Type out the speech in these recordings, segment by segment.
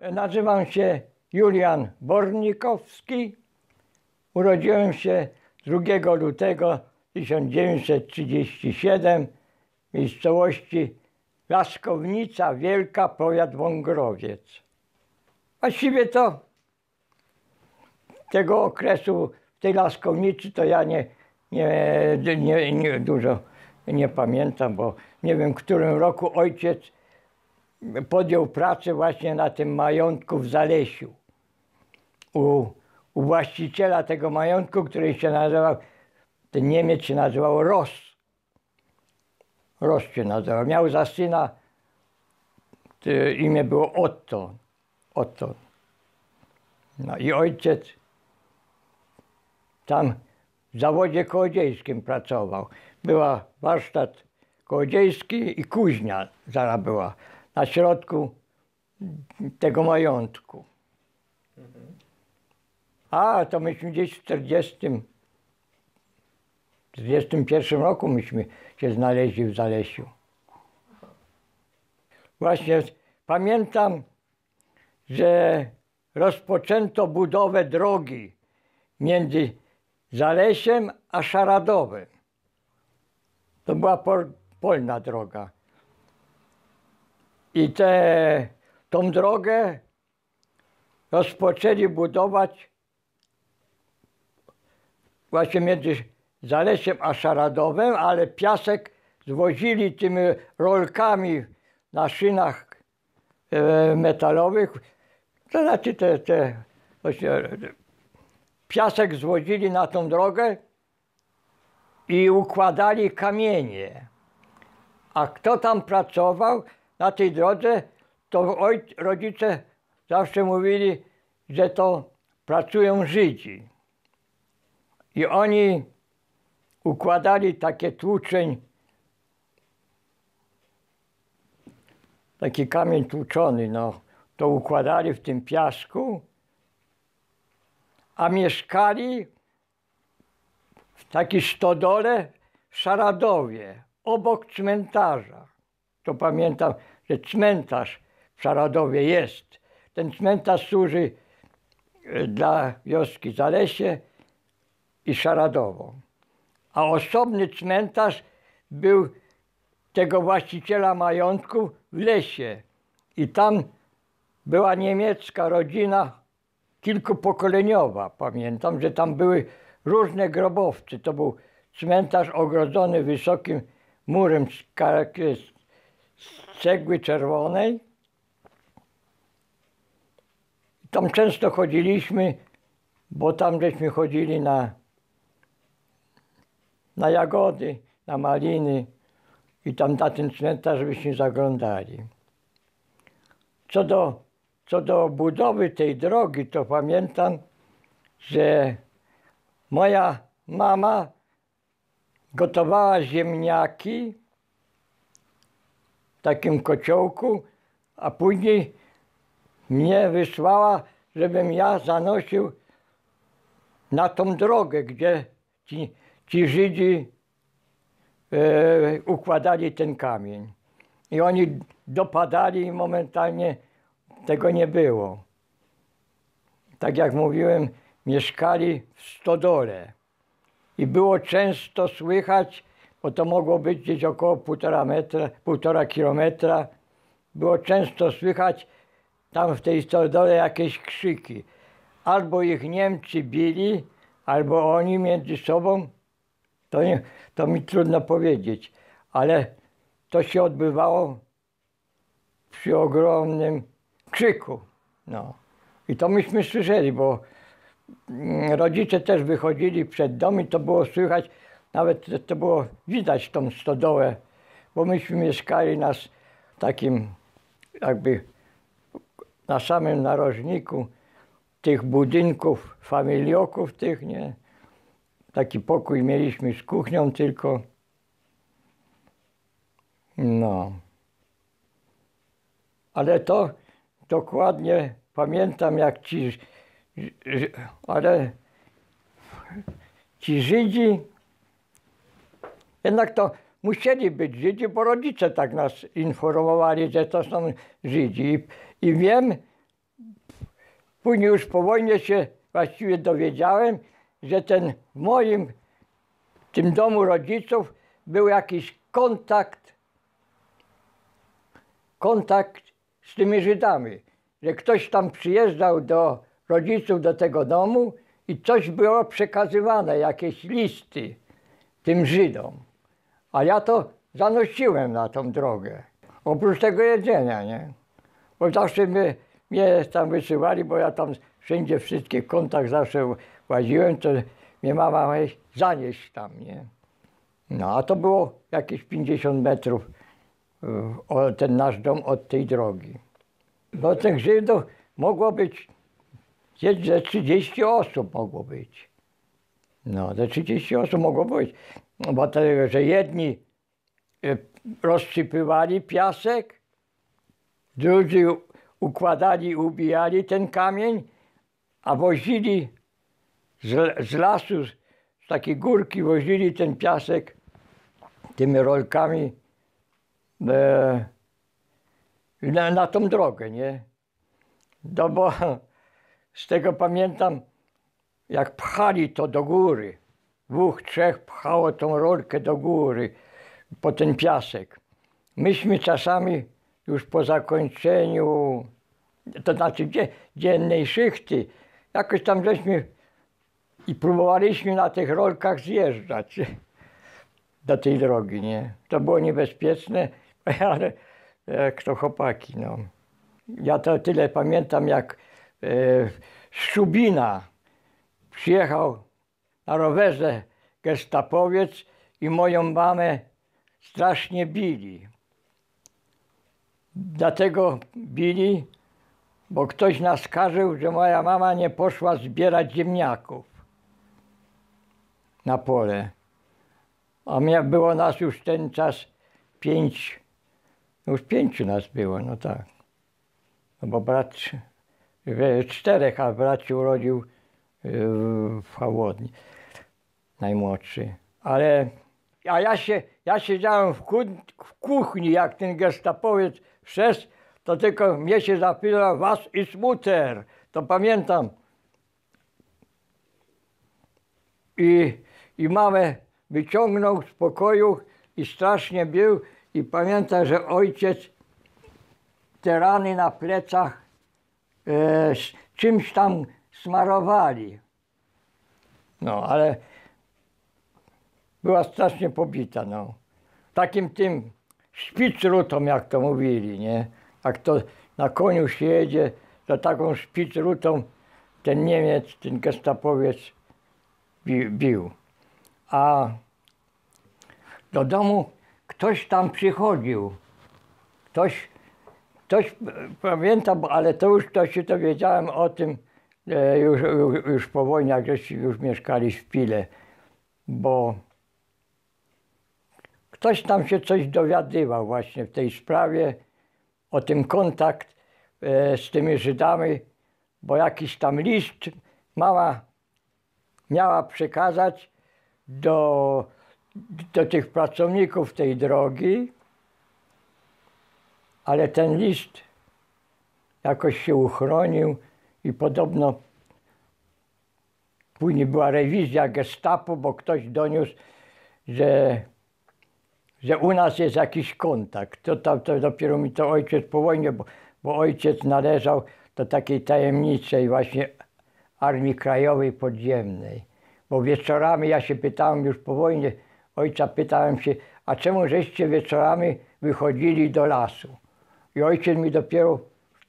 Nazywam się Julian Bornikowski. Urodziłem się 2 lutego 1937 w miejscowości Laskownica Wielka, powiat Wągrowiec. Właściwie to tego okresu w tej Laskownicy to ja dużo nie pamiętam, bo nie wiem, w którym roku ojciec podjął pracę właśnie na tym majątku w Zalesiu. U właściciela tego majątku, który się nazywał, ten Niemiec się nazywał Ross. Ross się nazywał. Miał za syna, imię było Otto. Otto. No i ojciec tam w zawodzie kołodziejskim pracował. Była warsztat kołodziejski i kuźnia zaraz była na środku tego majątku. A to myśmy gdzieś w 1941 roku myśmy się znaleźli w Zalesiu. Właśnie pamiętam, że rozpoczęto budowę drogi między Zalesiem a Szaradowem. To była polna droga. I tą drogę rozpoczęli budować właśnie między Zalesiem a Szaradowem, ale piasek zwozili tymi rolkami na szynach metalowych. To znaczy piasek zwozili na tą drogę i układali kamienie. A kto tam pracował na tej drodze, to rodzice zawsze mówili, że to pracują Żydzi. I oni układali takie tłuczeń, taki kamień tłuczony, no, to układali w tym piasku, a mieszkali w takiej stodole w Szaradowie, obok cmentarza. To pamiętam, że cmentarz w Szaradowie jest. Ten cmentarz służy dla wioski Zalesie i Szaradowo. A osobny cmentarz był tego właściciela majątku w lesie. I tam była niemiecka rodzina kilkupokoleniowa. Pamiętam, że tam były różne grobowce. To był cmentarz ogrodzony wysokim murem z cegły czerwonej. Tam często chodziliśmy, bo tam żeśmy chodzili na jagody, na maliny i tam na ten cmentarz byśmy zaglądali. Co do budowy tej drogi, to pamiętam, że moja mama gotowała ziemniaki w takim kociołku, a później mnie wysłała, żebym ja zanosił na tą drogę, gdzie ci Żydzi układali ten kamień. I oni dopadali i momentalnie tego nie było. Tak jak mówiłem, mieszkali w stodole. I było często słychać, bo to mogło być gdzieś około 1,5 kilometra, było często słychać tam w tej stodole jakieś krzyki. Albo ich Niemcy bili, albo oni między sobą, to mi trudno powiedzieć, ale to się odbywało przy ogromnym krzyku. No. I to myśmy słyszeli, bo rodzice też wychodzili przed dom i to było słychać, nawet to było widać tą stodołę, bo myśmy mieszkali takim jakby na samym narożniku tych budynków, familioków tych, nie? Taki pokój mieliśmy z kuchnią tylko. No. Ale to dokładnie pamiętam, jak ci Żydzi, jednak to musieli być Żydzi, bo rodzice tak nas informowali, że to są Żydzi. I wiem, Później już po wojnie się właściwie dowiedziałem, że ten w moim, tym domu rodziców był jakiś kontakt z tymi Żydami, że ktoś tam przyjeżdżał do rodziców, do tego domu i coś było przekazywane, jakieś listy tym Żydom. A ja to zanosiłem na tą drogę, oprócz tego jedzenia, nie? Bo zawsze mnie tam wysyłali, bo ja tam wszędzie, w wszystkich kątach zawsze łaziłem, to mnie mama zanieść tam, nie? No, a to było jakieś 50 metrów, ten nasz dom, od tej drogi. No, tych Żydów mogło być, ze 30 osób mogło być. No, ze 30 osób mogło być, bo to, że jedni rozsypywali piasek, drudzy układali, ubijali ten kamień, a wozili z lasu, z takiej górki wozili ten piasek tymi rolkami na tą drogę, nie? No bo z tego pamiętam, jak pchali to do góry, dwóch, trzech pchało tą rolkę do góry po ten piasek. Myśmy czasami już po zakończeniu, to znaczy dziennej szychty, jakoś tam żeśmy i próbowaliśmy na tych rolkach zjeżdżać do tej drogi, nie? To było niebezpieczne, ale jak to chłopaki, no. Ja to tyle pamiętam, jak z Szubina przyjechał na rowerze gestapowiec i moją mamę strasznie bili. Dlatego bili, bo ktoś naskarżył, że moja mama nie poszła zbierać ziemniaków na pole. A było nas już ten czas pięciu nas było, no tak. No bo brat, czterech, a brat się urodził w Hałodni, najmłodszy. Ale ja siedziałem w kuchni, jak ten gestapowiec wszedł, to tylko mnie się zapytał, was ist Mutter, to pamiętam. I mamę wyciągnął z pokoju i strasznie bił. I pamiętam, że ojciec te rany na plecach czymś tam smarowali. No, ale była strasznie pobita, no. Takim tym szpicrutom, jak to mówili, nie? Jak to na koniu się jedzie, to taką szpicrutą ten Niemiec, ten gestapowiec bił. A do domu ktoś tam przychodził. Ktoś pamiętam, ale to już to się dowiedziałem o tym już po wojnie, jak już mieszkali w Pile, bo ktoś tam się coś dowiadywał właśnie w tej sprawie, o tym kontakt z tymi Żydami, bo jakiś tam list mama miała przekazać do tych pracowników tej drogi, ale ten list jakoś się uchronił i podobno później była rewizja gestapo, bo ktoś doniósł, że u nas jest jakiś kontakt. To dopiero mi to ojciec po wojnie, bo ojciec należał do takiej tajemniczej właśnie Armii Krajowej Podziemnej. Bo wieczorami ja się pytałem już po wojnie, ojca pytałem się, a czemu żeście wieczorami wychodzili do lasu? I ojciec mi dopiero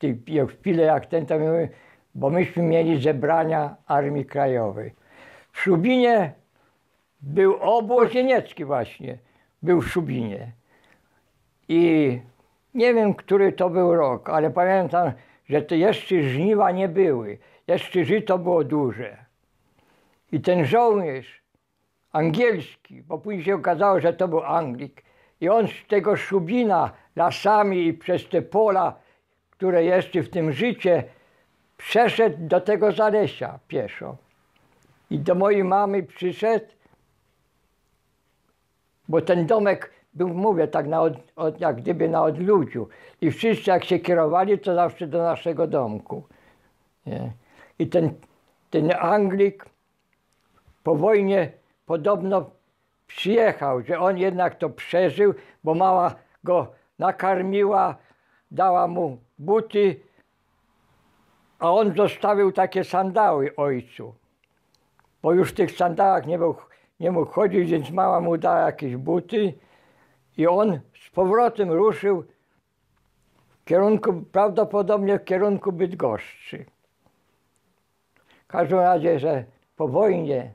w chwili jak ten tam mówił, bo myśmy mieli zebrania Armii Krajowej. W Szubinie był obóz niemiecki właśnie. Był w Szubinie i nie wiem, który to był rok, ale pamiętam, że to jeszcze żniwa nie były, jeszcze żyto było duże. I ten żołnierz angielski, bo później się okazało, że to był Anglik, i on z tego Szubina lasami i przez te pola, które jeszcze w tym życie, przeszedł do tego Zalesia pieszo. I do mojej mamy przyszedł, bo ten domek był, mówię, tak jak gdyby na odludziu. I wszyscy jak się kierowali, to zawsze do naszego domku. Nie? I ten Anglik po wojnie podobno przyjechał, że on jednak to przeżył, bo mama go nakarmiła, dała mu buty, a on zostawił takie sandały ojcu. Bo już w tych sandałach nie mógł chodzić, więc mama mu dała jakieś buty i on z powrotem ruszył w kierunku, prawdopodobnie w kierunku Bydgoszczy. W każdym razie, że po wojnie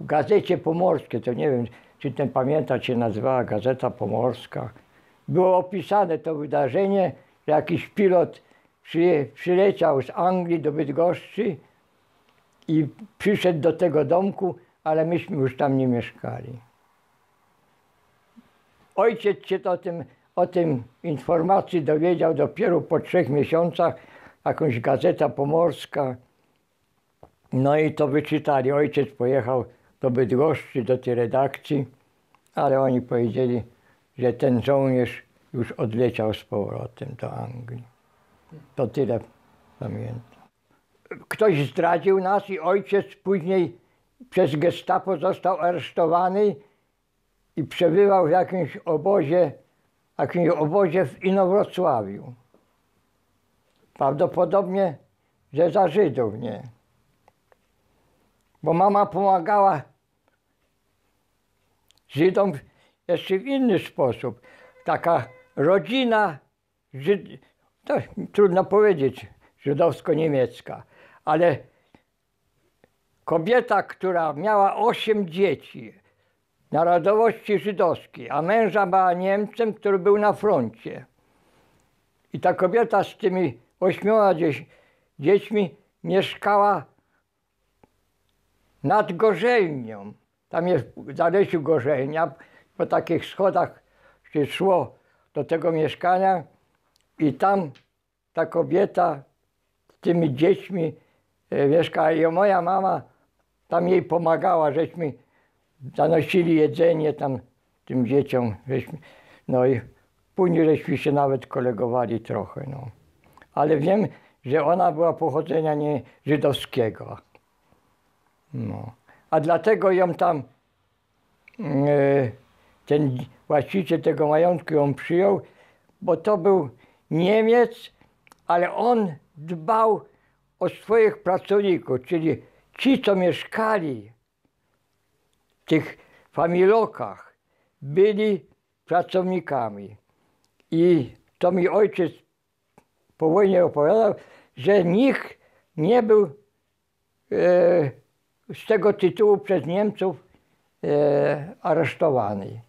w Gazecie Pomorskiej, to nie wiem, czy ten pamiętać się nazywała Gazeta Pomorska, było opisane to wydarzenie, że jakiś pilot przyleciał z Anglii do Bydgoszczy i przyszedł do tego domku, ale myśmy już tam nie mieszkali. Ojciec się o tym informacji dowiedział dopiero po 3 miesiącach, jakąś Gazeta Pomorska. No i to wyczytali. Ojciec pojechał do Bydgoszczy, do tej redakcji, ale oni powiedzieli, że ten żołnierz już odleciał z powrotem do Anglii. To tyle pamiętam. Ktoś zdradził nas i ojciec później przez gestapo został aresztowany i przebywał w jakimś obozie w Inowrocławiu. Prawdopodobnie, że za Żydów, nie? Bo mama pomagała Żydom jeszcze w inny sposób. Taka rodzina, to trudno powiedzieć, żydowsko-niemiecka, ale kobieta, która miała 8 dzieci, narodowości żydowskiej, a męża była Niemcem, który był na froncie. I ta kobieta z tymi 8 dziećmi mieszkała nad Gorzelnią. Tam jest w Zalesiu Gorzelnia. Po takich schodach się szło do tego mieszkania i tam ta kobieta z tymi dziećmi mieszkała. I moja mama tam jej pomagała, żeśmy zanosili jedzenie tam tym dzieciom. No i później żeśmy się nawet kolegowali trochę. No. Ale wiem, że ona była pochodzenia nie żydowskiego. No. A dlatego ją tam ten właściciel tego majątku ją przyjął, bo to był Niemiec, ale on dbał o swoich pracowników, czyli ci, co mieszkali w tych familokach, byli pracownikami. I to mi ojciec po wojnie opowiadał, że nikt nie był z tego tytułu przez Niemców aresztowany.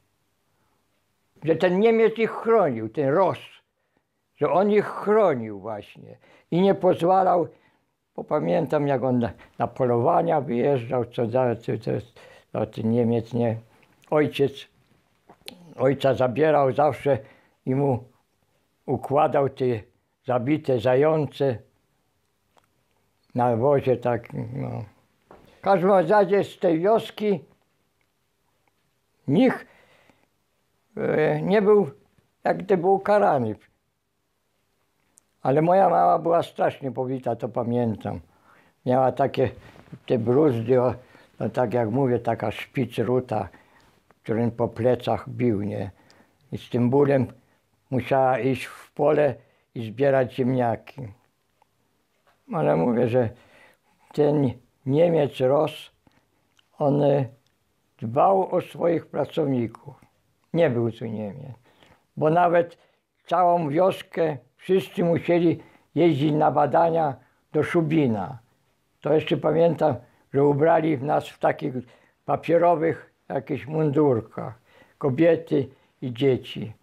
Że ten Niemiec ich chronił, ten Ross, że on ich chronił właśnie i nie pozwalał, bo pamiętam jak on na polowania wyjeżdżał, co ten Niemiec nie, ojca zabierał zawsze i mu układał te zabite zające na wozie tak, no. W każdym razie z tej wioski nikt nie był jak gdyby ukarany. Ale moja mama była strasznie powita, to pamiętam. Miała takie te bruzdy, no tak jak mówię, taka szpicruta, którym po plecach bił, nie? I z tym bólem musiała iść w pole i zbierać ziemniaki. Ale mówię, że ten Niemiec Ross, on dbał o swoich pracowników. Nie był tu Niemiec, bo nawet całą wioskę wszyscy musieli jeździć na badania do Szubina. To jeszcze pamiętam, że ubrali nas w takich papierowych jakichś mundurkach, kobiety i dzieci.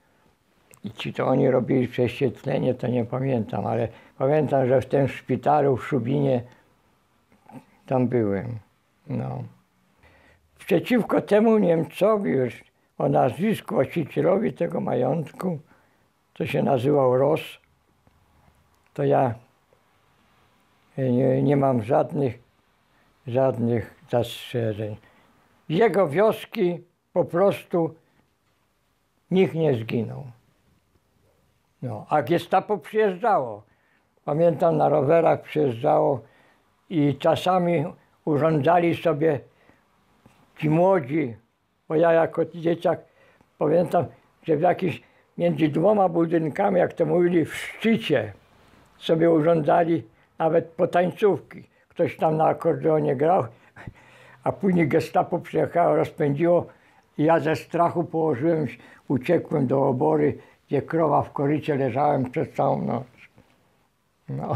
I czy to oni robili prześwietlenie, to nie pamiętam, ale pamiętam, że w tym szpitalu w Szubinie tam byłem, no. Przeciwko temu Niemcowi, już o nazwisku właścicielowi tego majątku, co się nazywał Ross, to ja nie mam żadnych zastrzeżeń. Jego wioski po prostu nikt nie zginął. No, a gestapo przyjeżdżało. Pamiętam, na rowerach przyjeżdżało i czasami urządzali sobie ci młodzi, bo ja jako dzieciak pamiętam, że w jakiś między dwoma budynkami, jak to mówili, w szczycie sobie urządzali nawet potańcówki. Ktoś tam na akordeonie grał, a później gestapo przyjechało, rozpędziło i ja ze strachu położyłem się, uciekłem do obory, gdzie krowa w korycie leżałem przez całą noc. No.